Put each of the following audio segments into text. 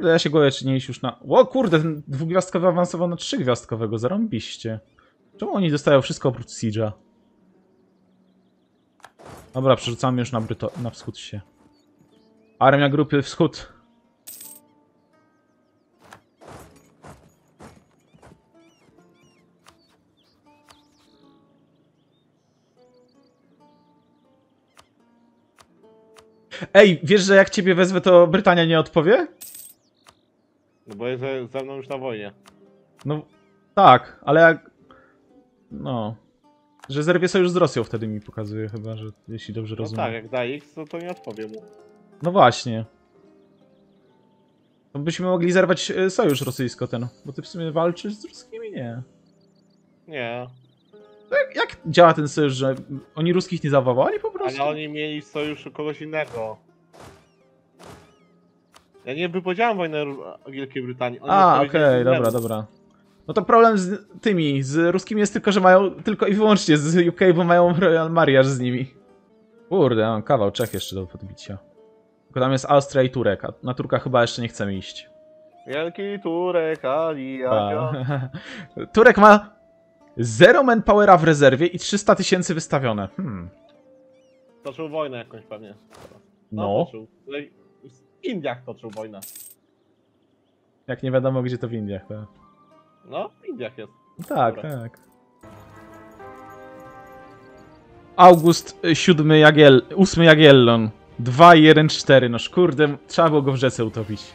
Kurde, ja się goję, czy nie iść już na... O kurde, ten dwugwiazdkowy awansował na trzygwiazdkowego, zarąbiście. Czemu oni dostają wszystko oprócz Siege'a? Dobra, przerzucamy już na wschód się. Armia grupy wschód. Ej, wiesz, że jak ciebie wezwę, to Brytania nie odpowie? No bo jest ze mną już na wojnie. No tak, ale jak... No... Że zerwie sojusz z Rosją wtedy mi pokazuje chyba, że jeśli dobrze rozumiem. No tak, jak da X, to nie odpowie mu. No właśnie. To byśmy mogli zerwać sojusz rosyjsko-ten, bo ty w sumie walczysz z ruskimi? Nie. Nie. Jak działa ten sojusz, że oni ruskich nie zawołali po prostu? Ale oni mieli w sojuszu kogoś innego. Ja nie wypowiedziałem wojnę Wielkiej Brytanii. Oni okej, dobra. No to problem z tymi, z ruskimi jest tylko, że mają tylko i wyłącznie z UK, bo mają Royal Mariage z nimi. Kurde, mam kawał Czech jeszcze do podbicia. Tylko tam jest Austria i Turek, a na Turka chyba jeszcze nie chcemy iść. Wielki Turek, Ali, Turek ma 0 manpowera w rezerwie i 300 tysięcy wystawione. Toczył wojnę jakąś pewnie. No. W Indiach toczył wojnę. Jak nie wiadomo gdzie to w Indiach, tak. No, w Indiach jest. Tak, dobra. Tak. August 7 Jagiel... 8 Jagiellon. 2,1,4. Noż kurde, trzeba było go w rzece utopić.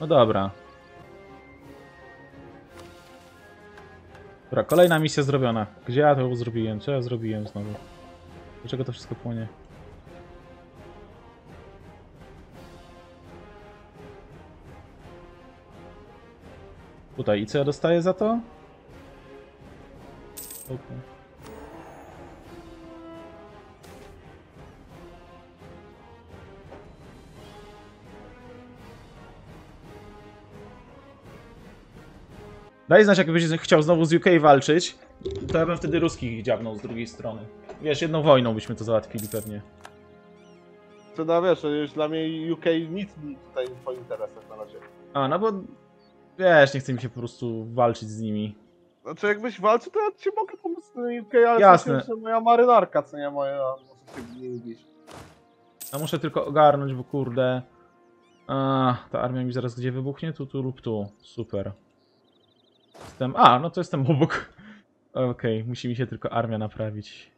No dobra. Dobra, kolejna misja zrobiona. Gdzie ja to zrobiłem? Co ja zrobiłem znowu? Dlaczego to wszystko płonie? Tutaj. I co ja dostaję za to? Okay. Daj znać, jakbyś chciał znowu z UK walczyć, to ja bym wtedy ruskich dziabnął z drugiej strony. Wiesz, jedną wojną byśmy to załatwili pewnie. To no wiesz, już dla mnie UK nic tutaj w swoich interesach na razie. A, no bo... Wiesz, nie chce mi się po prostu walczyć z nimi. Znaczy jakbyś walczył, to ja ci mogę pomóc z tym UK, ale jasne. Sensie, że moja marynarka, co nie moja, może się nie lubić. Ja muszę tylko ogarnąć, bo kurde... ta armia mi zaraz gdzie wybuchnie? Tu lub tu. Super. Jestem... A, no to jestem obok. Okej, musi mi się tylko armia naprawić.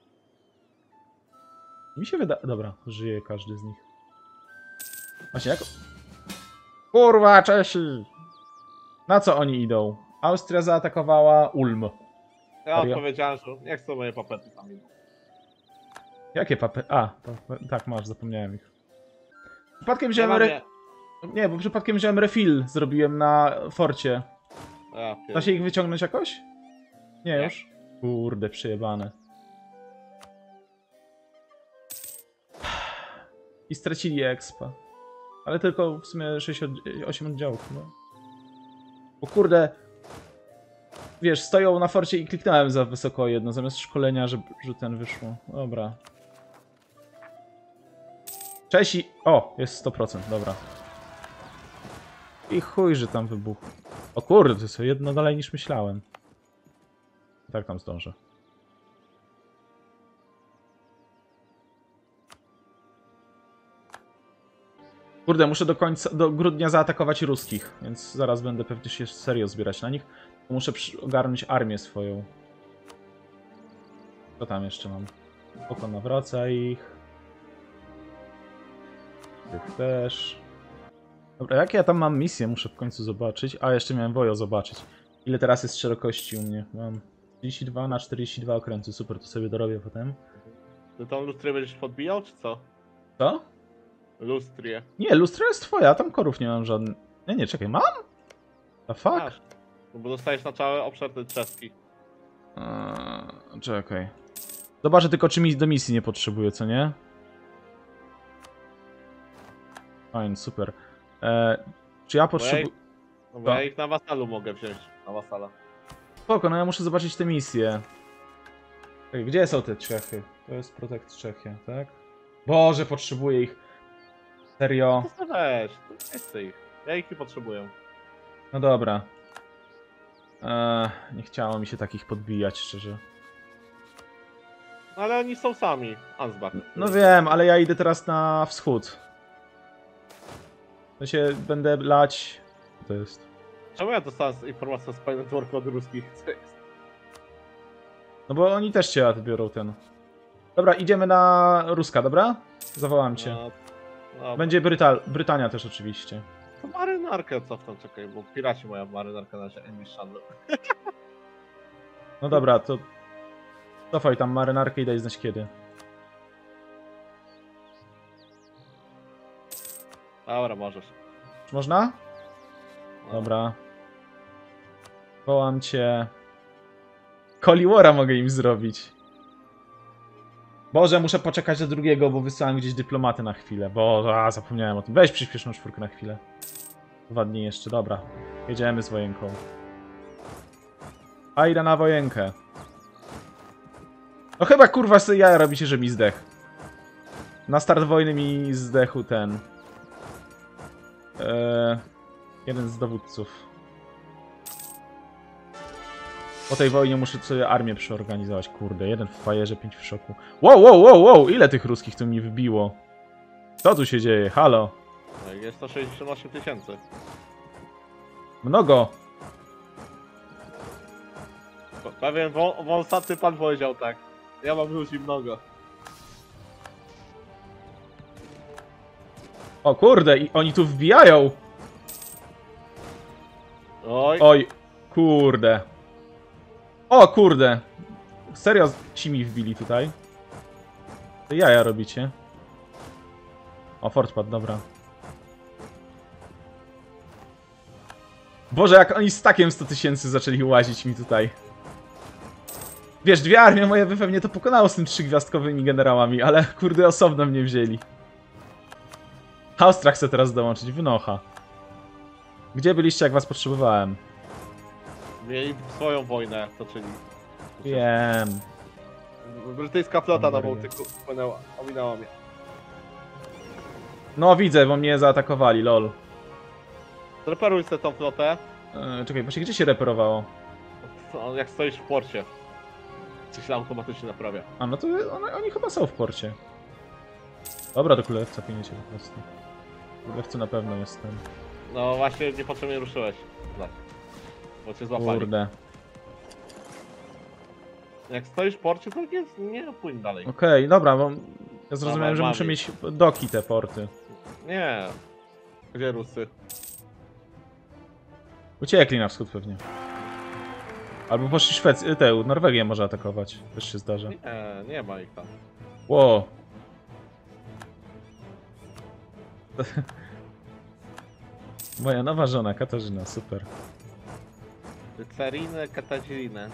Mi się wydaje... Dobra, żyje każdy z nich. Właśnie jak... Kurwa, Czesi! Na co oni idą? Austria zaatakowała Ulm. Ja odpowiedziałem, że nie chcą moje papety tam idą. Jakie papety? A, tak masz, zapomniałem ich. Przypadkiem wziąłem... Nie, bo przypadkiem wziąłem refill, zrobiłem na forcie. Da się ich wyciągnąć jakoś? Nie już? Kurde, przyjebane. I stracili expa. Ale tylko w sumie 68 oddziałów, no. O kurde, wiesz, stoją na forcie i kliknąłem za wysoko jedno, zamiast szkolenia, żeby ten wyszło. Dobra. Czesi! O, jest 100%, dobra. I chuj, że tam wybuchł. O kurde, to jest jedno dalej niż myślałem. Tak tam zdążę. Kurde, muszę do grudnia zaatakować ruskich, więc zaraz będę pewnie się serio zbierać na nich. Muszę ogarnąć armię swoją. Co tam jeszcze mam? Oko nawraca ich. Tych też. Dobra, jakie ja tam mam misje? Muszę w końcu zobaczyć. A, jeszcze miałem wojo zobaczyć. Ile teraz jest szerokości u mnie? Mam 32 na 42 okręty. Super, to sobie dorobię potem. To tą lustrę będziesz podbijał, czy co? Co? Lustrie. Nie, lustro jest twoja, tam korów nie mam żadnych. Nie, czekaj, mam? The fuck? Masz, no bo dostajesz na cały obszar ten czeski. Czekaj. Zobaczę tylko, czy mi do misji nie potrzebuję, co nie? Fajnie, super. Czy ja potrzebuję... No bo ja ich na wasalu mogę wziąć, na wasala. Spoko, no ja muszę zobaczyć te misje. Czekaj, gdzie są te Czechy? To jest Protect Czechia, tak? Boże, potrzebuję ich. Serio. To weź, nie chcę ich. Ja ich nie potrzebuję. No dobra. Nie chciało mi się takich podbijać, szczerze. Ale oni są sami, Ansbach. No wiem, ale ja idę teraz na wschód. No się będę lać... Co to jest? Czemu ja dostałem informację o Spine Networku od ruskich? Co jest? No bo oni też cię biorą ten... Dobra, idziemy na Ruska, dobra? Zawołam cię. No. Będzie Brytania też oczywiście. To marynarkę cofnę, czekaj, bo piraci moja marynarka na razie English Channel. No dobra, to... Cofaj tam marynarkę i daj znać kiedy. Dobra, możesz. Czy można? No. Dobra. Wołam cię. Koliwora mogę im zrobić. Boże, muszę poczekać do drugiego, bo wysłałem gdzieś dyplomatę na chwilę. Boże, zapomniałem o tym. Weź przyspieszną czwórkę na chwilę. 2 dni jeszcze, dobra. Jedziemy z wojenką. A idę na wojenkę. No chyba kurwa sobie jaja robicie, że mi zdech. Na start wojny mi zdechł ten... jeden z dowódców. Po tej wojnie muszę sobie armię przeorganizować, kurde. 1 w fajerze, 5 w szoku. Wow, wow, wow, wow! Ile tych ruskich tu mi wybiło? Co tu się dzieje? Halo? Jest 168 000. Mnogo! Pewien wąsaty pan powiedział tak. Ja mam ludzi mnogo. O kurde, i oni tu wbijają! Oj. Oj, kurde. O kurde. Serio ci mi wbili tutaj. To jaja robicie. O, fortpad, dobra. Boże, jak oni z takiem 100 000 zaczęli łazić mi tutaj. Wiesz, 2 armie moje by pewnie to pokonało z tym 3-gwiazdkowymi generałami, ale kurde osobno mnie wzięli. Austrach chcę teraz dołączyć, wynocha. Gdzie byliście, jak was potrzebowałem? Mieli swoją wojnę, toczyli. Wiem. Brytyjska flota na Bałtyku ominęła mnie. No widzę, bo mnie zaatakowali, lol. Reperuj sobie tą flotę. Czekaj, właśnie gdzie się reperowało? Jak stoisz w porcie. Coś tam automatycznie naprawia. A no to oni chyba są w porcie. Dobra, do kulewca pijniecie po prostu. Kulewcu na pewno jest ten. No właśnie, niepotrzebnie ruszyłeś. Tak. Bo cię złapali. Kurde. Jak stoisz w porcie, to nie płyń dalej. Okej, dobra, bo ja zrozumiałem, że muszę mieć doki te porty. Nie. Gdzie Rusy? Uciekli na wschód pewnie. Albo poszli Szwecję, Norwegię może atakować. Też się zdarza. Nie ma ich tam. Wow. Moja nowa żona, Katarzyna, super. Carinę Katarzynę.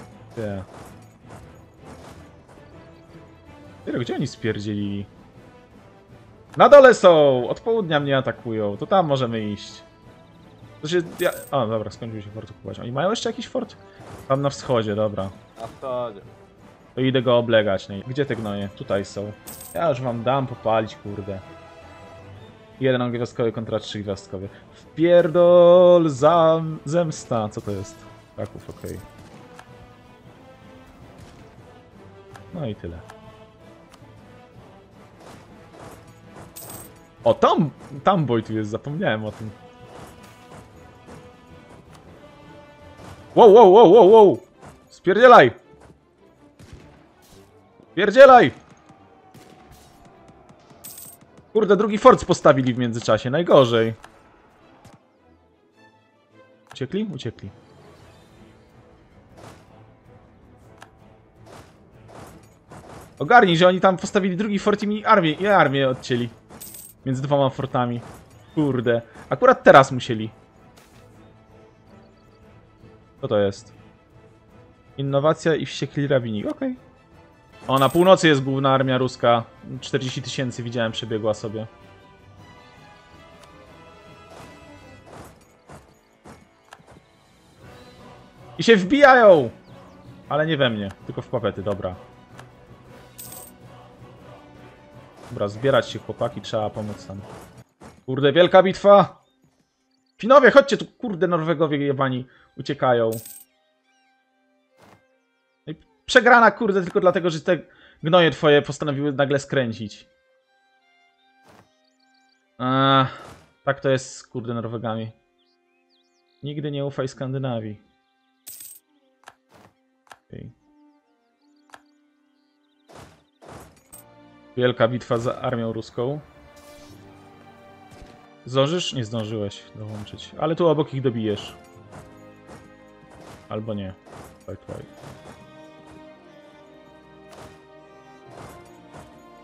Tak. Gdzie oni spierdzielili? Na dole są! Od południa mnie atakują, to tam możemy iść. To się... O, dobra, skończył się fort kupować. Oni mają jeszcze jakiś fort? Tam na wschodzie, dobra. Na wschodzie. To idę go oblegać. Gdzie te gnoje? Tutaj są. Ja już wam dam popalić, kurde. 1 gwiazdkowy kontra 3 gwiazdkowy. Wpierdol za zemsta. Co to jest? Kraków, okej. No i tyle. O, tam boj tu jest, zapomniałem o tym. Wow, wow, wow, wow, wow! Spierdzielaj! Spierdzielaj! Kurde, drugi fort postawili w międzyczasie, najgorzej. Uciekli? Uciekli. Ogarnij, że oni tam postawili drugi fort i mi armię odcięli. Między 2 fortami. Kurde, akurat teraz musieli. Co to jest? Innowacja i wściekli rabini, okej. O, na północy jest główna armia ruska. 40 000 widziałem, przebiegła sobie. I się wbijają! Ale nie we mnie, tylko w papety, dobra. Dobra, zbierać się chłopaki, trzeba pomóc tam. Kurde, wielka bitwa! Finowie, chodźcie tu, kurde, Norwegowie jebani uciekają. I przegrana, kurde, tylko dlatego, że te gnoje twoje postanowiły nagle skręcić. Tak to jest z, kurde, Norwegami. Nigdy nie ufaj Skandynawii. Okay. Wielka bitwa za armią ruską. Zdążysz? Nie zdążyłeś dołączyć. Ale tu obok ich dobijesz. Albo nie.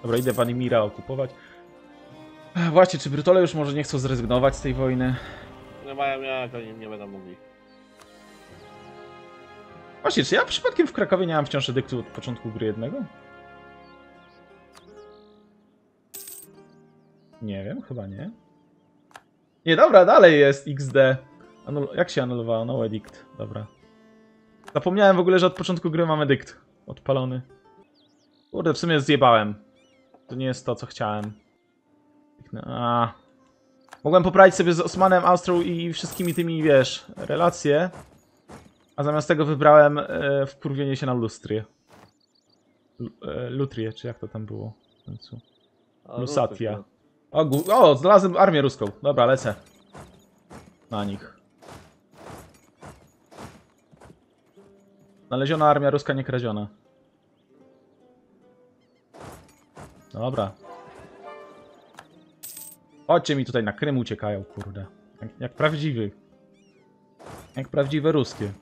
Dobra, idę Wanimira okupować. Właśnie, czy Brytole już może nie chcą zrezygnować z tej wojny? Nie mają jak, oni nie będą mogli. Właśnie, czy ja przypadkiem w Krakowie nie mam wciąż edyktu od początku gry jednego? Nie wiem, chyba nie. Nie, dobra, dalej jest XD. Jak się anulowało? No edict, dobra. Zapomniałem w ogóle, że od początku gry mam edict odpalony. Kurde, w sumie zjebałem. To nie jest to, co chciałem. Mogłem poprawić sobie z Osmanem, Austrią i wszystkimi tymi, wiesz, relacje. A zamiast tego wybrałem wkurwienie się na Lustrię. Lutrię, czy jak to tam było w końcu? Lusatia. O, znalazłem armię ruską. Dobra, lecę. Na nich. Znaleziona armia ruska, nie kradziona. Dobra. Chodźcie mi tutaj, na Krym uciekają, kurde. Jak prawdziwy. Jak prawdziwe ruskie.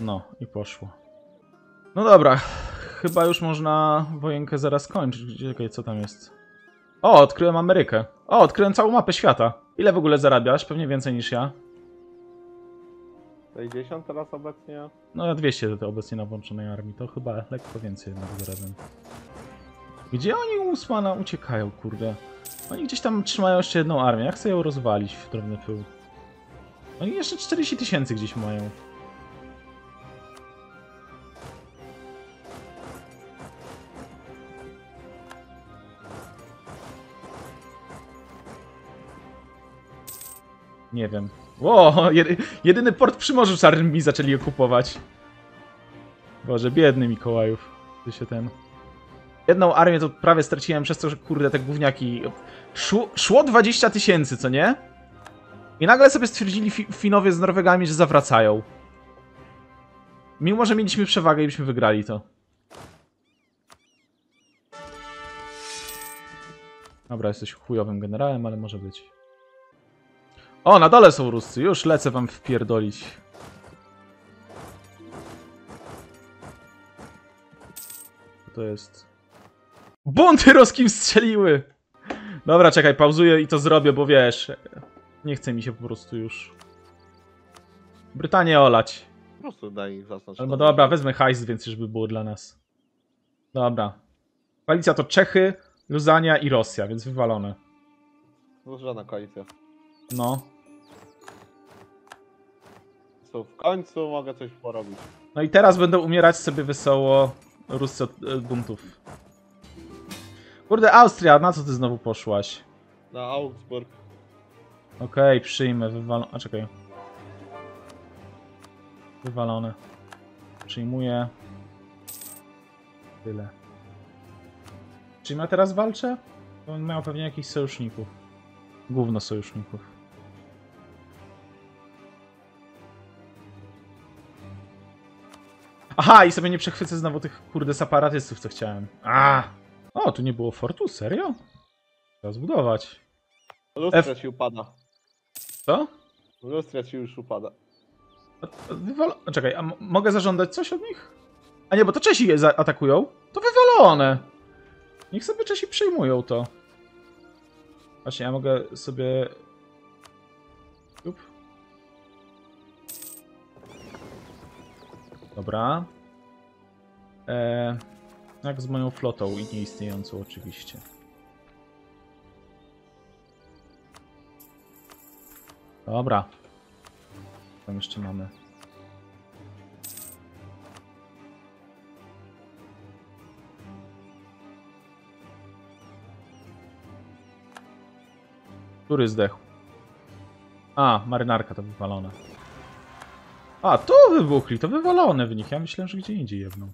No i poszło. No dobra, chyba już można wojenkę zaraz skończyć. Czekaj, co tam jest? O, odkryłem Amerykę. O, odkryłem całą mapę świata. Ile w ogóle zarabiasz? Pewnie więcej niż ja. 60 teraz obecnie? No ja 200 to obecnie na włączonej armii. To chyba lekko więcej jednak zarabiam. Gdzie oni u Usmana uciekają, kurde? Oni gdzieś tam trzymają jeszcze jedną armię. Ja chcę ją rozwalić w drobny pył. Oni jeszcze 40 000 gdzieś mają. Nie wiem. Ło, jedyny port przy Morzu Czarnym mi zaczęli okupować. Boże, biedny Mikołajów. Ty się ten... Jedną armię to prawie straciłem przez to, że kurde, te gówniaki... Szło 20 000, co nie? I nagle sobie stwierdzili Finowie z Norwegami, że zawracają. Mimo że mieliśmy przewagę i byśmy wygrali to. Dobra, jesteś chujowym generałem, ale może być. O, na dole są Ruscy. Już lecę wam wpierdolić. Co to jest? Bunty ruskim strzeliły! Dobra, czekaj, pauzuję i to zrobię, bo wiesz... Nie chce mi się po prostu już... Brytanię olać. Po prostu daj zaznacz. Albo dobra, wezmę hajs, więc już by było dla nas. Dobra. Koalicja to Czechy, Luzania i Rosja, więc wywalone. Żadna koalicja. No. W końcu mogę coś porobić. No i teraz będą umierać sobie wesoło Ruscy od buntów. Kurde, Austria, na co ty znowu poszłaś? Na Augsburg. Okej, przyjmę, wywalone. A czekaj. Wywalone. Przyjmuję. Tyle. Czym ja teraz walczę? On miał pewnie jakichś sojuszników. Gówno sojuszników. Aha, i sobie nie przechwycę znowu tych, kurde, separatystów, co chciałem. O, tu nie było fortu? Serio? Trzeba zbudować. Lustria ci upada. Co? Lustria ci już upada. Czekaj, a mogę zażądać coś od nich? A nie, bo to Czesi je atakują. To wywalone. Niech sobie Czesi przyjmują to. Właśnie, ja mogę sobie... Dobra. Jak z moją flotą i nieistniejącą oczywiście. Dobra. Co tam jeszcze mamy? Który zdechł? A, marynarka to wywalona. A, tu wybuchli, to wywalone w nich. Ja myślałem, że gdzie indziej jedną.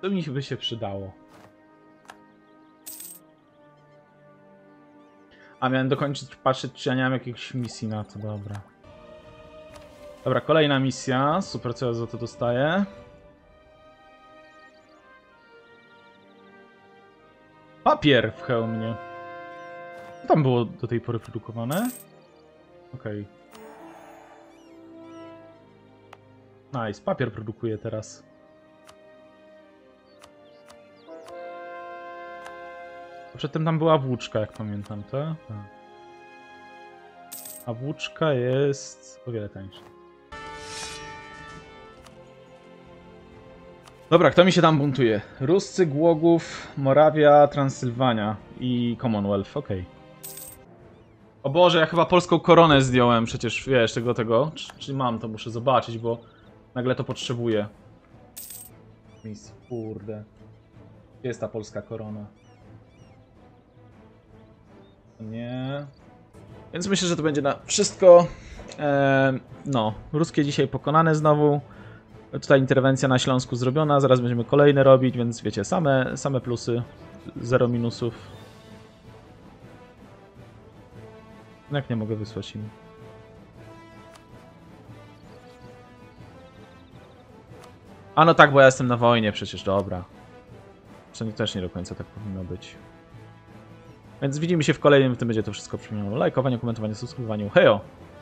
To mi by się przydało. A miałem dokończyć, patrzeć, czy ja nie mam jakiejś misji na to, dobra. Dobra, kolejna misja. Super, co ja za to dostaję. Papier w hełmie. Co tam było do tej pory produkowane? Okej. Okay. Nice, papier produkuje teraz. Przedtem tam była włóczka, jak pamiętam, to? A włóczka jest o wiele tańsza. Dobra, kto mi się tam buntuje? Ruscy, Głogów, Morawia, Transylwania i Commonwealth, okej. Okay. O Boże, ja chyba polską koronę zdjąłem przecież, wiesz, tego. Czy mam to? Muszę zobaczyć, bo nagle to potrzebuję. Mis, kurde. Gdzie jest ta polska korona? Nie. Więc myślę, że to będzie na wszystko. No, ruskie dzisiaj pokonane znowu. Tutaj interwencja na Śląsku zrobiona, zaraz będziemy kolejne robić, więc wiecie, same plusy, zero minusów. Jak nie mogę wysłać im. A no tak, bo ja jestem na wojnie przecież, dobra. Przynajmniej też nie do końca tak powinno być. Więc widzimy się w kolejnym, w tym będzie to wszystko. Przypominam o lajkowaniu, komentowaniu, subskrybowaniu. Hejo!